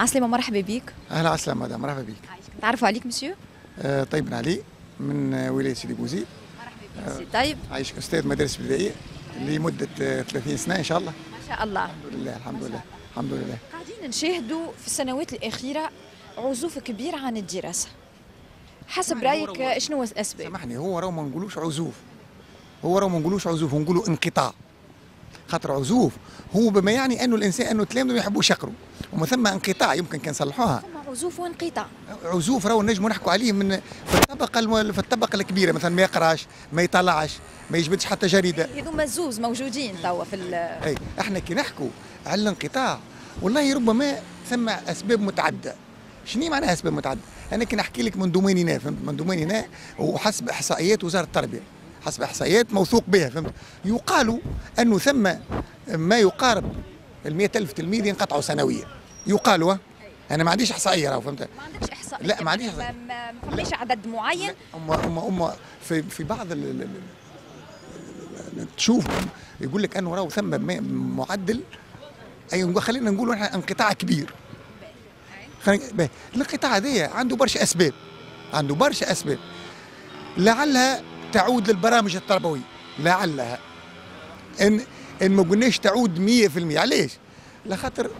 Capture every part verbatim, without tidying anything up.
عسلامة، مرحبا بك. أهلا عسلامة مدام، مرحبا بك. نتعرفوا عليك مسيو؟ آه طيب علي من ولاية سيدي بوزيد. مرحبا بك سيدي طيب. آه عايش أستاذ مدارس ابتدائية لمدة آه ثلاثين سنة إن شاء الله. ما شاء الله. الحمد لله الحمد لله الحمد لله. قاعدين نشاهدوا في السنوات الأخيرة عزوف كبير عن الدراسة. حسب رأيك شنو الأسباب؟ سامحني، هو راهو ما نقولوش عزوف. هو راهو ما نقولوش عزوف، نقولوا انقطاع. خاطر عزوف هو بما يعني انه الانسان انه تلامذه ما يحبوش يقروا، ومن ثم انقطاع يمكن كان نصلحوها. ثم عزوف وانقطاع. عزوف راهو نجموا نحكوا عليه من في الطبقه في الطبقه الكبيره، مثلا ما يقراش، ما يطلعش، ما يجبدش حتى جريده. هذوما زوز موجودين توا في ال اي احنا كي نحكوا على الانقطاع والله ربما ثم اسباب متعدده. شنو معناها اسباب متعدده؟ انا كي نحكي لك من دوميننا، فهمت؟ من دوميننا وحسب احصائيات وزاره التربيه، حسب احصائيات موثوق بها، فهمت؟ يقال انه ثم ما يقارب ال مئة ألف تلميذ ينقطعوا سنويا، يقال. انا ما عنديش احصائيه راهو، فهمت؟ ما عندكش احصائيه؟ لا ما عنديش احصائيه، ما فماش عدد معين. هما هما هما في في بعض تشوف يقول لك انه راهو ثم معدل، اي خلينا نقولوا احنا انقطاع كبير. الانقطاع هذايا عنده برشا اسباب، عنده برشا اسباب لعلها تعود للبرامج التربويه، لعلها ان ان ما قلناش تعود مئة بالمئة. علاش؟ لخاطر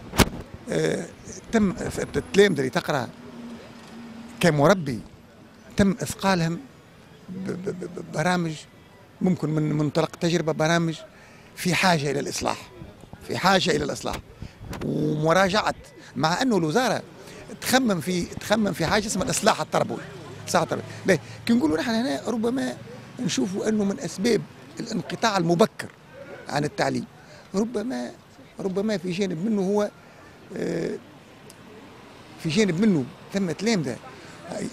آه تم التلامذه اللي تقرا كمربي تم اثقالهم ببرامج، ممكن من منطلق التجربه، برامج في حاجه الى الاصلاح، في حاجه الى الاصلاح ومراجعه، مع انه الوزاره تخمم في تخمم في حاجه اسمها الاصلاح التربوي. الاصلاح التربوي ليه؟ كي نقولوا نحن هنا ربما نشوفوا انه من اسباب الانقطاع المبكر عن التعليم، ربما ربما في جانب منه هو في جانب منه ثم تلامذه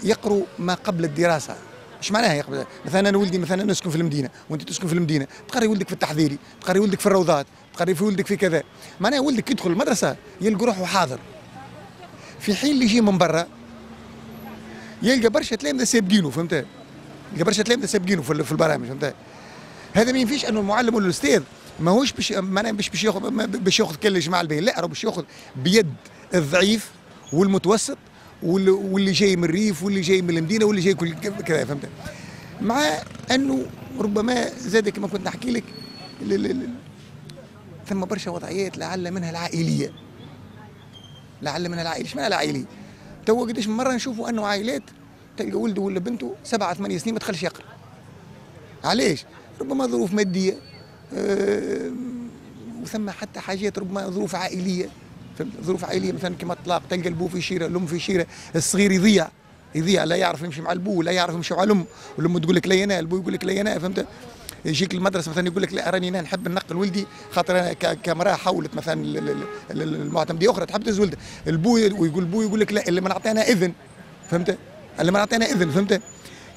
يقروا ما قبل الدراسه. ايش معناها يقبل؟ مثلا انا ولدي، مثلا نسكن في المدينه وانت تسكن في المدينه، تقري ولدك في التحضيري، تقري ولدك في الروضات، تقري في ولدك في كذا، معناها ولدك يدخل المدرسه يلقى روحه حاضر، في حين اللي يجي من برا يلقى برشا تلامذه سابقينه، فهمت؟ يلقى برشا تلامذه سابقينه في البرامج، فهمت؟ هذا ما ينفيش انه المعلم ولا الاستاذ ماهوش باش معناها باش باش ياخذ باش ياخذ كل الجماعه الباهي، لا، راه باش ياخذ بيد الضعيف والمتوسط واللي جاي من الريف واللي جاي من المدينه واللي جاي كل كذا، فهمت؟ مع انه ربما زاد كما كنت نحكي لك ثم برشا وضعيات لعل منها العائليه، لعل منها العائليه. ايش معناها العائليه؟ تو قداش من مره نشوفوا انه عائلات تلقى ولده ولا بنته سبعه ثمانيه سنين ما دخلش يقرا. علاش؟ ربما ظروف ماديه، أه وثم حتى حاجات ربما ظروف عائليه، ظروف عائليه، مثلا كما الطلاق، تلقى البو في شيره، الام في شيره، الصغير يضيع يضيع، لا يعرف يمشي مع البو، لا يعرف يمشي مع الام، والام تقول لك لا انا، البو يقول لك لا انا، فهمت؟ يجيك المدرسه مثلا يقول لك لا راني انا نحب ننقل ولدي خاطر انا كامراه حولت مثلا المعتمديه اخرى تحب تزوج ولدها، البو ويقول البو يقول لك لا اللي ما نعطينا اذن، فهمت؟ اللي ما نعطينا اذن، فهمت؟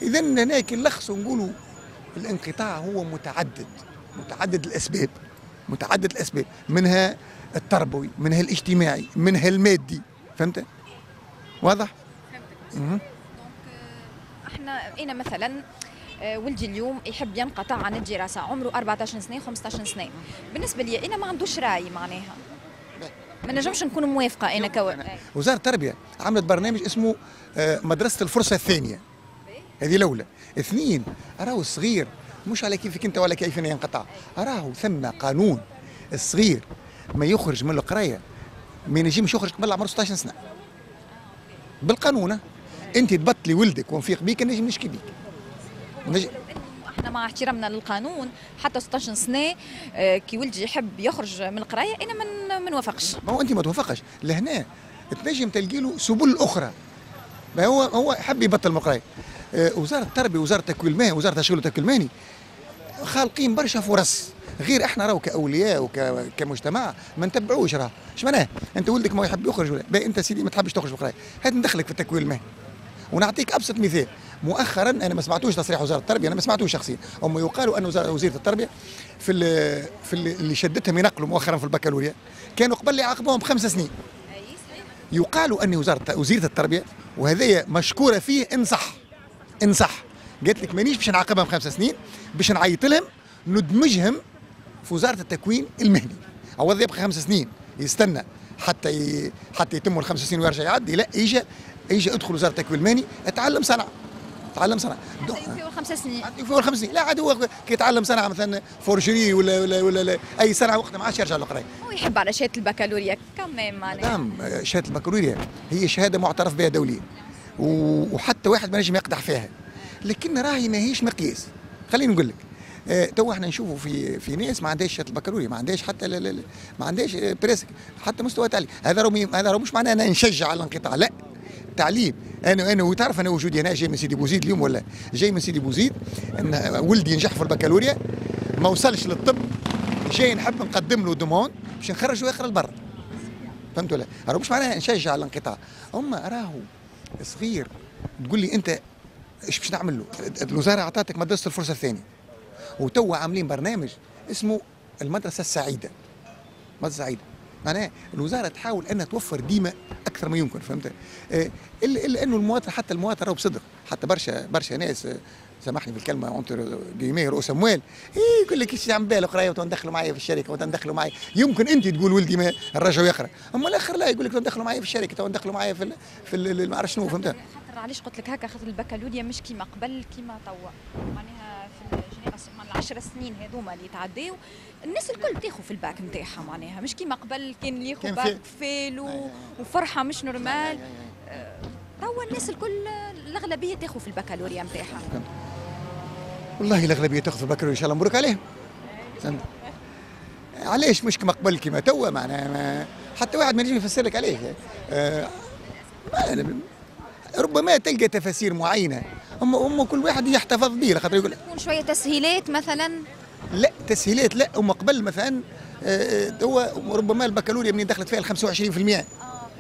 اذا هنا كي نلخصوا نقولوا الانقطاع هو متعدد، متعدد الاسباب، متعدد الاسباب، منها التربوي، منها الاجتماعي، منها المادي، فهمت؟ واضح؟ فهمتك. دونك احنا انا مثلا ولدي اليوم يحب ينقطع عن الدراسه، عمره أربعة عشر سنة خمسة عشر سنة، بالنسبه لي انا ما عندوش راي، معناها ما نجمش نكون موافقه انا كو وزاره التربيه عملت برنامج اسمه مدرسه الفرصه الثانيه. هذه الاولى. اثنين، راهو الصغير مش على كيفك انت ولا كيف ينقطع، راهو ثم قانون الصغير ما يخرج من القرايه ما ينجمش يخرج قبل عمره ستة عشر سنة بالقانون. انت تبطلي ولدك ونفيق بيك نجم نشكي بيك نجم. احنا مع احترامنا للقانون حتى ستة عشر سنة كي ولدي يحب يخرج من القرايه انا ما نوافقش. ما هو انت ما توافقش، لهنا تنجم تلقي له سبل اخرى. ما هو هو حب يبطل من القرايه. وزاره التربيه، وزاره التكوين المهني، وزاره الشغل التكوين المهني خالقين برشا فرص، غير احنا راهو كاولياء وكمجتمع ما نتبعوش. راه اش معناه؟ انت ولدك ما يحب يخرج ولا باهي انت سيدي ما تحبش تخرج بالقرايه، هات ندخلك في التكوين المهني. ونعطيك ابسط مثال، مؤخرا انا ما سمعتوش تصريح وزاره التربيه، انا ما سمعتوش شخصيا، هم يقالوا ان وزيره التربيه في في اللي شدتهم ينقلوا مؤخرا في البكالوريا كانوا قبل يعاقبوهم بخمس سنين. يقالوا ان وزاره وزيره التربيه، وهذايا مشكوره فيه ان صح ان صح، قالت لك مانيش باش نعاقبهم بخمس سنين، باش نعيط لهم ندمجهم في وزاره التكوين المهني، عوض يبقى خمس سنين يستنى حتى ي... حتى يتم الخمس سنين ويرجع يعدي، لا اجى اجى ادخل وزاره التكوين المهني، اتعلم صنعه، تعلم صنعه في اول خمس سنين في اول خمس سنين لا عاد هو كي يتعلم صنعه مثلا فورجري ولا ولا ولا اي صنعه وقتها ما عادش يرجع للقرايه. هو يحب على شهاده البكالوريا كمان معناها. نعم شهاده البكالوريا هي شهاده معترف بها دوليا وحتى واحد ما نجم يقدح فيها، لكن راهي ماهيش مقياس. خليني نقول لك آه، تو احنا نشوفوا في في ناس ما عندهاش شهاده البكالوريا، ما عندهاش حتى لا لا لا ما عندهاش بريسك حتى مستوى تعليم. هذا رمي هذا مش معناه انا نشجع على الانقطاع، لا تعليم. انا انا وتعرف انا وجودي هنا جاي من سيدي بوزيد اليوم، ولا جاي من سيدي بوزيد ان ولدي ينجح في البكالوريا ما وصلش للطب، جاي نحب نقدم له ضمان باش نخرجه يقرا لبرا، فهمت ولا؟ راه مش معناها نشجع على الانقطاع، اما راهو صغير تقول لي انت ايش باش نعمل له؟ الوزاره اعطتك مدرسه الفرصه الثانيه وتوا عاملين برنامج اسمه المدرسه السعيده. المدرسه السعيده معناها الوزاره تحاول انها توفر ديما اكثر ما يمكن، فهمت؟ آه الا الا انه المواطن حتى المواطن راهو بصدق، حتى برشا برشا ناس آه سامحني بالكلمه عنتر جيمي رؤوس اموال اي يقول لك ايش عم بالك قرايه وتندخلوا معايا في الشركه وتندخلوا معايا. يمكن انت تقول ولدي ما الرجل يقرا، اما الاخر لا يقول لك تندخلوا معايا في الشركه وتندخلوا معايا في ال في ال ما اعرف شنو، فهمت؟ خاطر علاش قلت لك هكا؟ خاطر البكالوريا مش كيما قبل كيما توا، معناها في العشر سنين هذوما اللي تعداو الناس الكل تاخذ في الباك نتاعها، معناها مش كيما قبل كان اللي ياخذ باك فيل وفرحه مش نورمال. توا الناس الكل الاغلبيه تاخذ في البكالوريا نتاعها. والله الاغلبيه تاخذ في البكالوريا ان شاء الله مبروك عليهم. علاش مش كيما قبل كيما توا؟ معناها حتى واحد ما ينجمش يفسر لك عليه. آه ربما تلقى تفاسير معينه اما اما كل واحد يحتفظ به، خاطر يقول تكون شويه تسهيلات مثلا. لا تسهيلات لا، اما قبل مثلا هو ربما البكالوريا من دخلت فيها ال خمسة وعشرين بالمئة،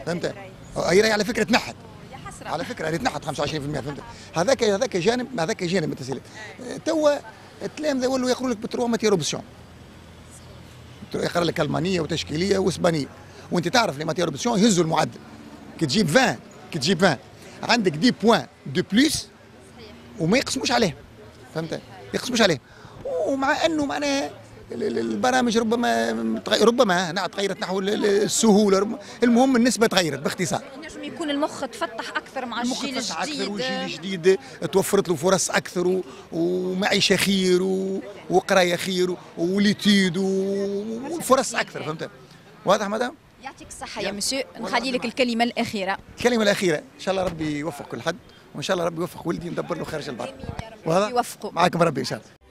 فهمت؟ هي راهي على فكره تنحت، يا حسره على فكره راهي تنحت خمسة وعشرين بالمئة، فهمت؟ هذاك هذاك جانب هذاك جانب من التسهيلات. توا التلامذه ولاو يقروا لك بتروا ماتيروبسيون، يقرا لك المانيه وتشكيليه واسبانيه، وانت تعرف لي ماتيروبسيون يهزوا المعدل، كي تجيب عشرين كي تجيب عشرين عندك دي بوان دو بلوس وما يقسموش عليه، فهمت؟ يقسموش عليه. ومع انه معناها البرامج ربما ربما تغيرت نحو السهوله، المهم النسبه تغيرت باختصار. ينجم يكون المخ تفتح اكثر مع الجيل الجديد، اكثر والجيل الجديد توفرت له فرص اكثر ومعيشه خير وقرايه خير وليتيد وفرص اكثر، فهمت؟ واضح مدام؟ يعطيك الصحه يا مسيو، نخلي لك الكلمه الاخيره. الكلمه الاخيره ان شاء الله ربي يوفق كل حد، وان شاء الله ربي يوفق ولدي ندبر له خارج البر، وهذا يوفقه معاكم ربي ان شاء الله.